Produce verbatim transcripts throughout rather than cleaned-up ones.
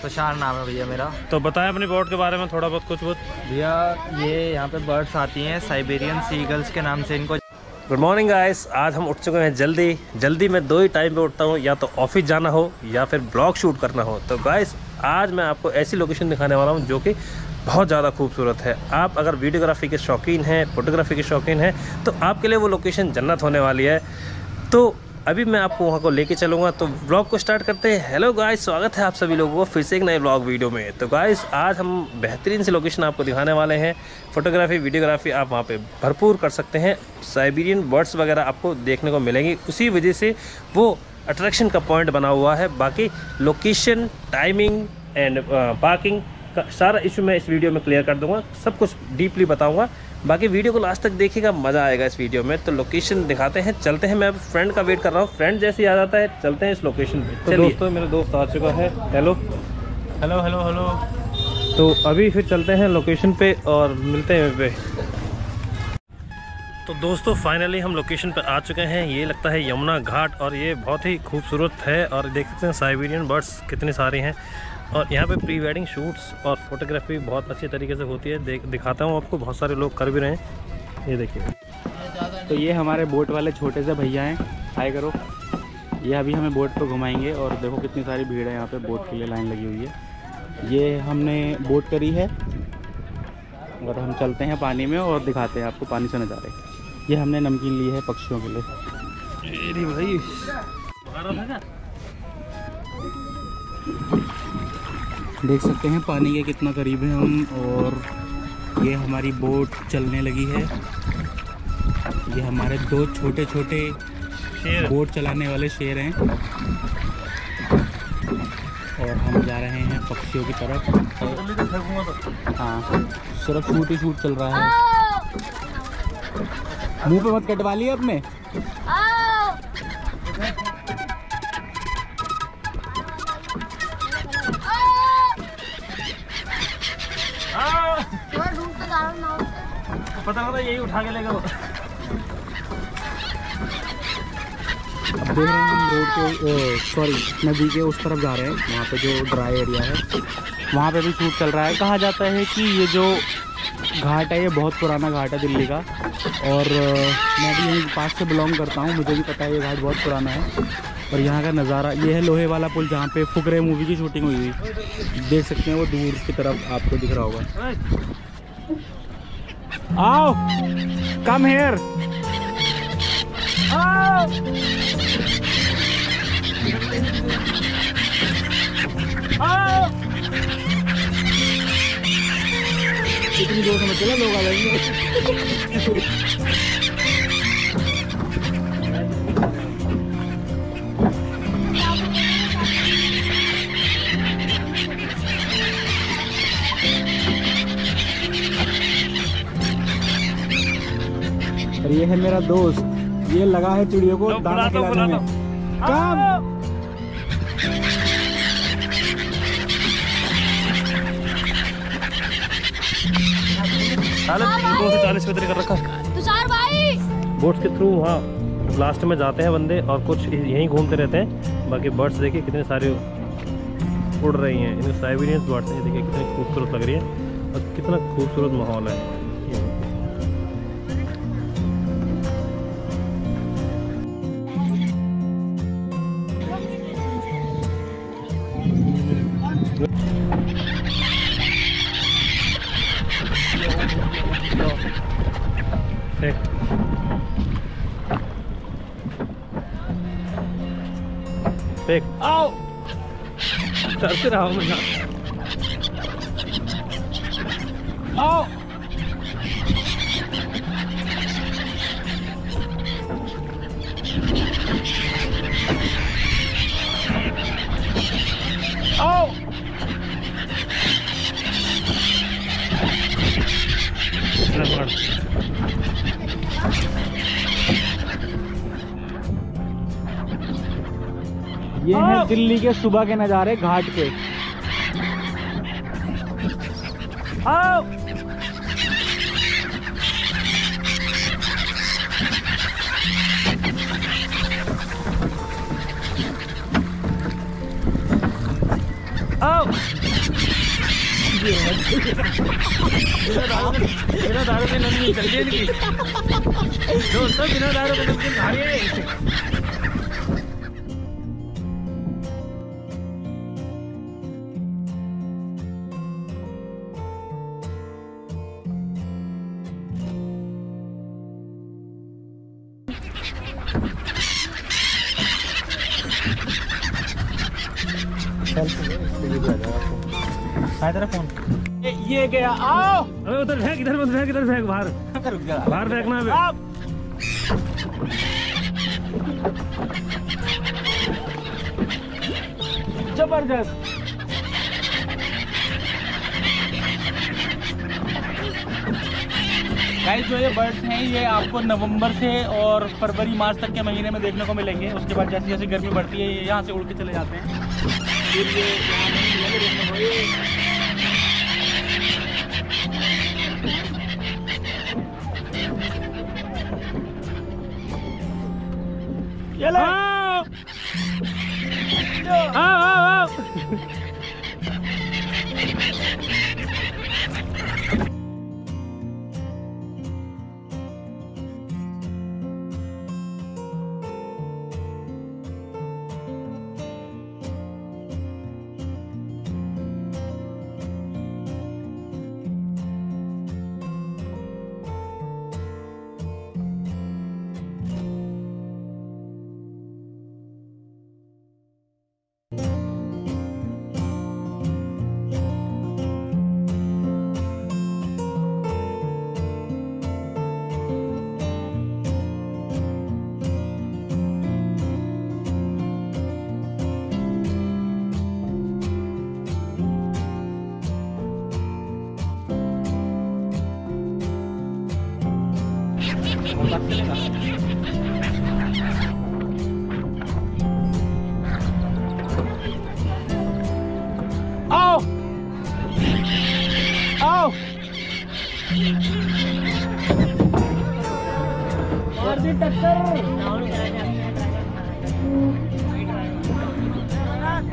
तुषार नाम है भैया मेरा। तो बताएं अपनी बोट के बारे में थोड़ा बहुत कुछ बहुत। भैया ये यहाँ पे बर्ड्स आती हैं साइबेरियन सीगल्स के नाम से इनको। गुड मॉर्निंग गाइस, आज हम उठ चुके हैं जल्दी। जल्दी मैं दो ही टाइम पे उठता हूँ, या तो ऑफिस जाना हो या फिर ब्लॉग शूट करना हो। तो गाइस आज मैं आपको ऐसी लोकेशन दिखाने वाला हूँ जो कि बहुत ज़्यादा खूबसूरत है। आप अगर वीडियोग्राफी के शौकीन हैं, फोटोग्राफी के शौकीन हैं तो आपके लिए वो लोकेशन जन्नत होने वाली है। तो अभी मैं आपको वहाँ को लेके चलूँगा। तो ब्लॉग को स्टार्ट करते हैं। हेलो गाइस, स्वागत है आप सभी लोगों को फिर से एक नए ब्लॉग वीडियो में। तो गाइस आज हम बेहतरीन से लोकेशन आपको दिखाने वाले हैं। फोटोग्राफी वीडियोग्राफी आप वहाँ पे भरपूर कर सकते हैं। साइबेरियन बर्ड्स वगैरह आपको देखने को मिलेंगी, उसी वजह से वो अट्रैक्शन का पॉइंट बना हुआ है। बाकी लोकेशन, टाइमिंग एंड पार्किंग का सारा इशू मैं इस वीडियो में क्लियर कर दूँगा, सब कुछ डीपली बताऊँगा। बाकी वीडियो को लास्ट तक देखिएगा, मज़ा आएगा इस वीडियो में। तो लोकेशन दिखाते हैं, चलते हैं। मैं फ्रेंड का वेट कर रहा हूँ, फ्रेंड जैसे ही आ जाता है चलते हैं इस लोकेशन पे। तो दोस्तों मेरा दोस्त आ चुका है। Hello hello hello hello. तो अभी फिर चलते हैं लोकेशन पे और मिलते हैं पे। तो दोस्तों फाइनली हम लोकेशन पर आ चुके हैं। ये लगता है यमुना घाट और ये बहुत ही खूबसूरत है। और देख सकते हैं साइबेरियन बर्ड्स कितनी सारी हैं। और यहाँ पे प्री वेडिंग शूट्स और फोटोग्राफी बहुत अच्छे तरीके से होती है। देख दिखाता हूँ आपको, बहुत सारे लोग कर भी रहे हैं। ये देखिए, तो ये हमारे बोट वाले छोटे से भैया हैं। हाय करो। ये अभी हमें बोट पर घुमाएंगे। और देखो कितनी सारी भीड़ है यहाँ पे, बोट के लिए लाइन लगी हुई है। ये हमने बोट करी है और हम चलते हैं पानी में और दिखाते हैं आपको पानी से नज़ारे। ये हमने नमकीन ली है पक्षियों के लिए। भाई देख सकते हैं पानी के कितना करीब है हम। और ये हमारी बोट चलने लगी है। ये हमारे दो छोटे छोटे शेर, बोट चलाने वाले शेर हैं। और हम जा रहे हैं पक्षियों की तरफ। हाँ, सिर्फ शूट ही शूट चल रहा है। मुंह पे मत कटवा लिया आपने। पता लगा यही उठा के लेगा वो। अब देख रहे हैं हम रोड के, सॉरी नदी के उस तरफ जा रहे हैं। वहाँ पे जो ड्राई एरिया है वहाँ पे भी शूट चल रहा है। कहा जाता है कि ये जो घाट है ये बहुत पुराना घाट है दिल्ली का। और मैं भी यहीं पास से बिलोंग करता हूँ, मुझे भी पता है ये घाट बहुत पुराना है। और यहाँ का नज़ारा ये है, लोहे वाला पुल जहाँ पे फुकरे मूवी की शूटिंग हुई हुई देख सकते हैं, वो दूर की तरफ आपको दिख रहा होगा। आओ कम हेयर। इतनी जोर से मत चला, लोग आ जाएंगे। ये है मेरा दोस्त, ये लगा है चिड़ियों को दाना खिलाने में। काम दो से चालीस मीटर कर रखा तुषार भाई। बोट्स के थ्रू हाँ लास्ट में जाते हैं बंदे और कुछ यहीं घूमते रहते हैं। बाकी बर्ड्स देखिए कितने सारे उड़ रही हैं। इनमें साइबेरियन बर्ड्स हैं, देखिए कितनी खूबसूरत लग रही है और कितना खूबसूरत माहौल है। फेंक आओ चलते रहो मैं आओ। ये है दिल्ली के सुबह के नज़ारे घाट पे। आओ। बिना दारू के नमकीन चल गई इनकी दोस्तों, बिना दारू के नमकीन खा रही है। ये गया आओ, अबे उधर फेंक, इधर मत फेंक, इधर फेंक, बाहर बाहर फेंकना है। जबरदस्त गाइस, जो ये बर्ड्स हैं ये आपको नवंबर से और फरवरी मार्च तक के महीने में देखने को मिलेंगे। उसके बाद जैसे जैसे गर्मी बढ़ती है ये यहाँ से उड़ के चले जाते हैं। ये ये आओ आओ आओ।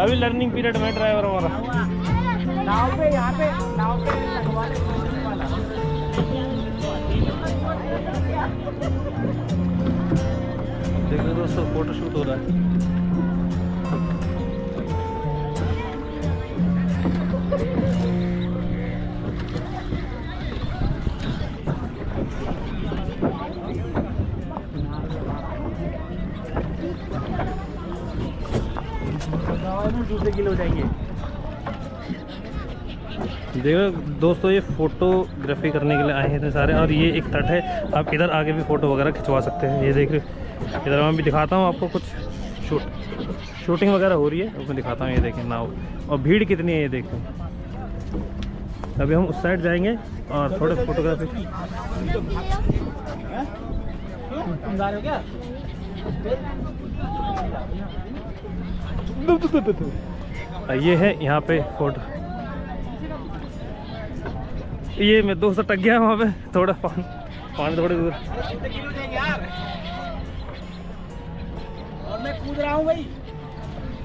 अभी लर्निंग पीरियड में ड्राइवर हमारा नाव पे, यहाँ पे नाव पे वाला। देखो दोस्तों फोटोशूट हो रहा है। दूसरे किलो हो जाएंगे। देखो दोस्तों ये फोटोग्राफी करने के लिए आए हैं इतने सारे, और ये एक तट है, आप इधर आगे भी फ़ोटो वगैरह खिंचवा सकते हैं। ये देखिए इधर मैं भी दिखाता हूँ आपको, कुछ शूट शूटिंग वगैरह हो रही है उसमें दिखाता हूँ। ये देखें नाव, और भीड़ कितनी है ये देखें। अभी हम उस साइड जाएंगे और थोड़े फोटोग्राफी दु दु दु दु दु। ये है यहाँ पे फोटो, ये मैं दोस्त अटक गया वहाँ पे, थोड़ा पानी पानी थोड़ी दूर। और मैं कूद रहा हूँ भाई।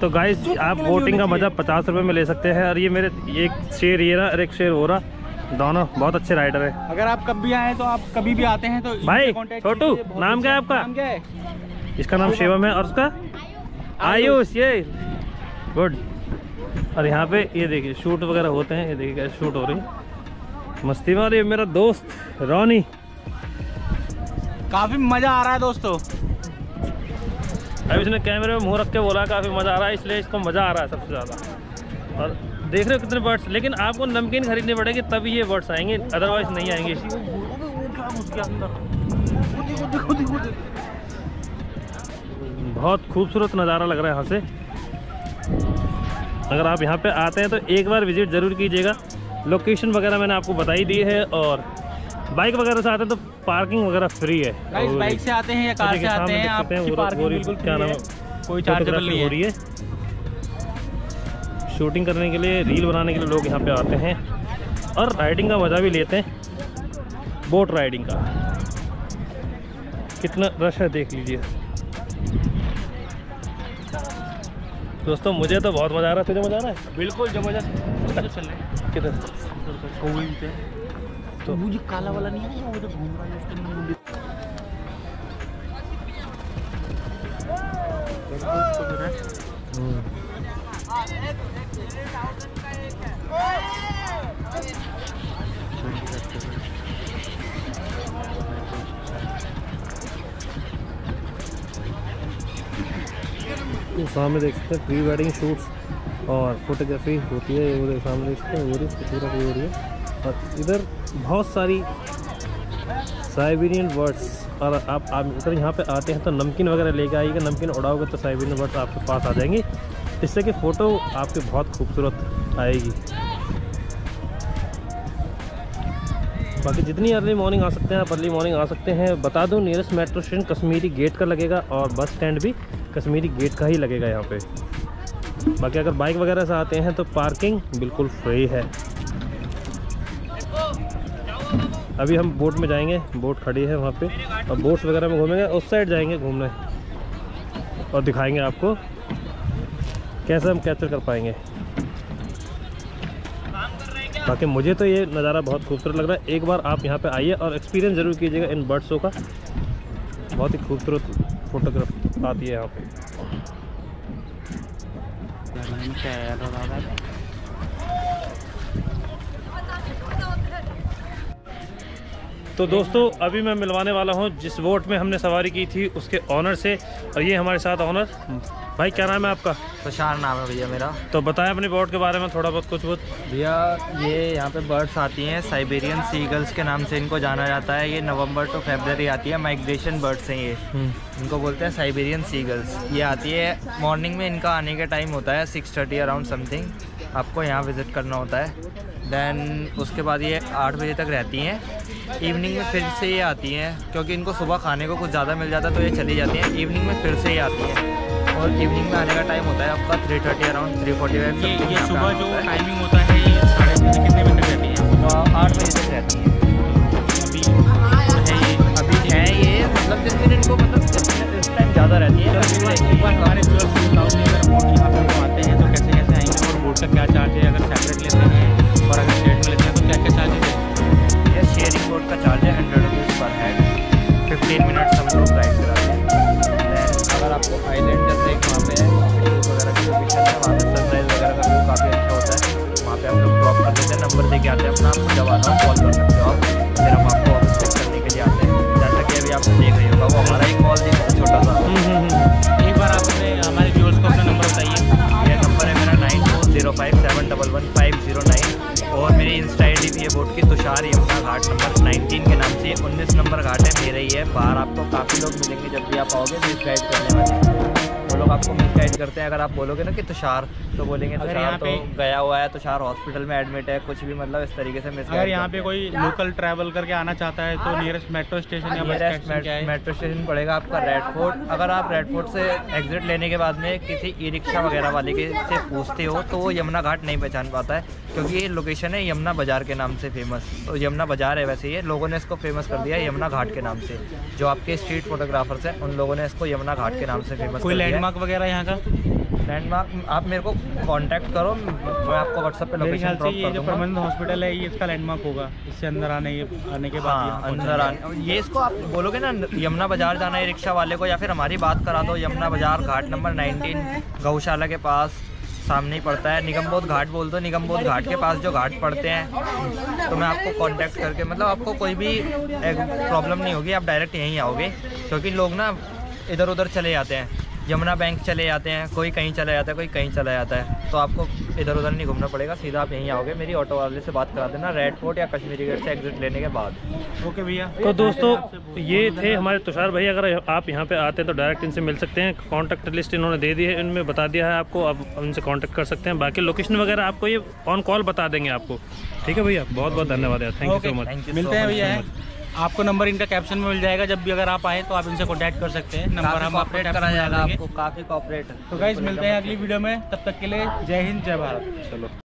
तो गाइस आप बोटिंग का मज़ा पचास रुपए में ले सकते हैं। और ये मेरे एक शेर ये रहा और एक शेर हो रहा, दोनों बहुत अच्छे राइडर हैं। अगर आप कब भी आए तो आप कभी भी आते हैं तो भाई। छोटू नाम क्या है आपका? इसका नाम शिवम है और उसका आयुष। ये गुड। और यहाँ पे ये देखिए शूट वगैरह होते हैं, ये देखिए कैसे शूट हो रही मस्ती में। और ये मेरा दोस्त रोनी, काफ़ी मज़ा आ रहा है दोस्तों। अभी इसने कैमरे में मुँह रख के बोला काफ़ी मज़ा आ रहा है, इसलिए इसको मज़ा आ रहा है सबसे ज़्यादा। और देख रहे हो कितने बर्ड्स, लेकिन आपको नमकीन खरीदने पड़ेंगे तभी ये बर्ड्स आएंगे, अदरवाइज नहीं आएंगे। बहुत खूबसूरत नज़ारा लग रहा है यहाँ से। अगर आप यहाँ पे आते हैं तो एक बार विज़िट ज़रूर कीजिएगा। लोकेशन वगैरह मैंने आपको बता ही दी है। और बाइक वगैरह से आते हैं तो पार्किंग वगैरह फ्री है। गाइस बाइक से आते हैं या कार से आते हैं आप, क्या नाम है, कोई चार्जेबल नहीं हो रही है। शूटिंग करने के लिए, रील बनाने के लिए लोग यहाँ पर आते हैं और राइडिंग का मज़ा भी लेते हैं, बोट राइडिंग का। कितना रश है देख लीजिए दोस्तों। मुझे तो बहुत मज़ा आ रहा है। तुझे मज़ा आ रहा है? बिल्कुल जबरदस्त। किधर? तो मुझे काला वाला नहीं है वो जो घूम रहा है उसके अंदर सामने देख सकते हैं प्री वेडिंग शूट्स और फोटोग्राफी होती है। ये सामने देख सकते हैं हो रही है पूरा हो रही है। और इधर बहुत सारी साइबेरियन बर्ड्स और आप आप अगर यहाँ पे आते हैं तो नमकीन वगैरह लेके आइएगा। नमकीन उड़ाओगे तो साइबेरियन बर्ड्स आपके पास आ जाएंगी, इससे कि फ़ोटो आपके बहुत खूबसूरत आएगी। बाकी जितनी अर्ली मॉर्निंग आ सकते हैं आप अर्ली मॉर्निंग आ सकते हैं। बता दूं nearest metro station Kashmiri gate का लगेगा और बस स्टैंड भी कश्मीरी गेट का ही लगेगा यहाँ पे। बाकी अगर बाइक वगैरह से आते हैं तो पार्किंग बिल्कुल फ्री है। अभी हम बोट में जाएंगे, बोट खड़ी है वहाँ पे और बोट्स वगैरह में घूमेंगे। उस साइड जाएंगे घूमने और दिखाएंगे आपको कैसे हम कैप्चर कर पाएंगे। बाकी मुझे तो ये नज़ारा बहुत खूबसूरत लग रहा है। एक बार आप यहाँ पे आइए और एक्सपीरियंस ज़रूर कीजिएगा इन बर्ड शो का। बहुत ही खूबसूरत फोटोग्राफ आती है यहाँ पे। तो दोस्तों अभी मैं मिलवाने वाला हूँ जिस बोट में हमने सवारी की थी उसके ऑनर से, और ये हमारे साथ ऑनर भाई। क्या नाम है आपका? तुषार नाम है भैया मेरा। तो बताएं अपनी बोट के बारे में थोड़ा बहुत कुछ बहुत। भैया ये यहाँ पे बर्ड्स आती हैं, साइबेरियन सीगल्स के नाम से इनको जाना जाता है। ये नवंबर टू फरवरी आती है, माइग्रेशन बर्ड्स हैं ये, इनको बोलते हैं साइबेरियन सीगल्स। ये आती है मॉर्निंग में, इनका आने का टाइम होता है सिक्स थर्टी अराउंड समथिंग। आपको यहाँ विज़िट करना होता है, दैन उसके बाद ये आठ बजे तक रहती हैं। इवनिंग में फिर से ये आती हैं, क्योंकि इनको सुबह खाने को कुछ ज़्यादा मिल जाता है तो ये चली जाती हैं। इवनिंग में फिर से ये आती हैं और इवनिंग में आने का टाइम होता है आपका three thirty around three forty five. ये सुबह जो टाइमिंग होता है ये साढ़े छः से कितने बजे तक रहती है? सुबह आठ बजे तक रहती है। अभी है ये अभी है ये मतलब जिस दिन इनको मतलब इस टाइम ज़्यादा रहती है। हमारे आते हैं तो कैसे कैसे आएंगे और बोर्ड का क्या चार्ज है? अगर सेपरेट लेते हैं और अगर शेड में लेते हैं तो क्या क्या चार्ज है? शेयरिंग बोर्ड का चार्ज है hundred rupees per head, fifteen minutes हम लोग गाइड कराते हैं। अगर आपको आइलैंड जैसे एक वहाँ पे वगैरह की लोकेशन है, वहाँ पे सनराइज वगैरह का व्यू काफ़ी अच्छा होता है। वहाँ पे हम लोग ड्रॉप कर देते हैं, नंबर देके आते हैं अपना। आपको जब आना हो कॉल कर सकते हो आप, फिर हम आपको ऑफिस पिक करने के लिए आते हैं। जैसा कि अभी आपने देख रही होगा वो हमारा एक कॉल थी छोटा सा। एक बार आपने हमारे व्यूअर्स को अपना नंबर बताइए। यह नंबर है मेरा nine two zero five seven one one five zero nine, और मेरी इंस्टा आई डी भी है बोट की, तुषार यमुना घाट नंबर उन्नीस के नाम से। उन्नीस नंबर घाट है मेरा ही है। बाहर आपको काफ़ी लोग मिलेंगे जब भी आप आओगे मिसगाइड करने वाले, वो लोग आपको मिसगाइड करते हैं। अगर आप बोलोगे ना कि तुषार तो बोलेंगे तुषार तो गया हुआ है, तुषार हॉस्पिटल में एडमिट है, कुछ भी मतलब इस तरीके से मिसगाइड। अगर यहाँ पे कोई लोकल ट्रैवल करके आना चाहता है तो नियरेस्ट मेट्रो स्टेशन या बस मेट्रो स्टेशन पड़ेगा आपका रेड फोर्ट। अगर आप रेड फोर्ट से एग्जिट लेने के बाद में किसी ई रिक्शा वगैरह वाले के से पूछते हो तो वो यमुना घाट नहीं पहचान पाता है, क्योंकि ये लोकेशन है यमुना बाज़ार के नाम से फेमस। तो यमुना बाज़ार है वैसे, ये लोगों ने इसको फेमस कर दिया यमुना घाट के नाम से। जो आपके स्ट्रीट फोटोग्राफर्स हैं उन लोगों ने इसको यमुना घाट के नाम से फेमस कोई लैंडमार्क वगैरह यहाँ का लैंडमार्क आप मेरे को कांटेक्ट करो, मैं आपको व्हाट्सएप पे लोकेशन ड्रॉप कर दूँगा। जो परमानंद हॉस्पिटल है ये इसका लैंडमार्क होगा। इससे अंदर आने आने के बाद अंदर आने ये इसको आप बोलोगे ना यमुना बाज़ार जाना है रिक्शा वाले को, या फिर हमारी बात करा दो। यमुना बाज़ार घाट नंबर उन्नीस गौशाला के पास सामने ही पड़ता है। निगमबोध घाट बोल दो, निगमबोध घाट के पास जो घाट पड़ते हैं तो मैं आपको कांटेक्ट करके मतलब आपको कोई भी प्रॉब्लम नहीं होगी, आप डायरेक्ट यहीं आओगे। क्योंकि लोग ना इधर उधर चले जाते हैं, यमुना बैंक चले जाते हैं, कोई कहीं चला जाता है, कोई कहीं चला जाता है। तो आपको इधर उधर नहीं घूमना पड़ेगा, सीधा आप यहीं आओगे। मेरी ऑटो वाले से बात करा देना रेड फोर्ट या कश्मीरी गेट से एग्जिट लेने के बाद। ओके भैया। तो दोस्तों ये थे हमारे तुषार भाई। अगर आप यहाँ पे आते हैं तो डायरेक्ट इनसे मिल सकते हैं। कॉन्टैक्ट लिस्ट इन्होंने दे दी है, इनमें बता दिया है आपको, आप इनसे कॉन्टैक्ट कर सकते हैं। बाकी लोकेशन वगैरह आपको ये ऑन कॉल बता देंगे आपको। ठीक है भैया, बहुत बहुत धन्यवाद यार, थैंक यू सो मच। मिलते हैं भैया, आपको नंबर इनका कैप्शन में मिल जाएगा। जब भी अगर आप आए तो आप इनसे कॉन्टैक्ट कर सकते हैं, नंबर हम आपको कराया जाएगा आपको काफ़ी कॉपरेट। तो गाइस मिलते हैं अगली वीडियो में, तब तक के लिए जय हिंद जय भारत। चलो।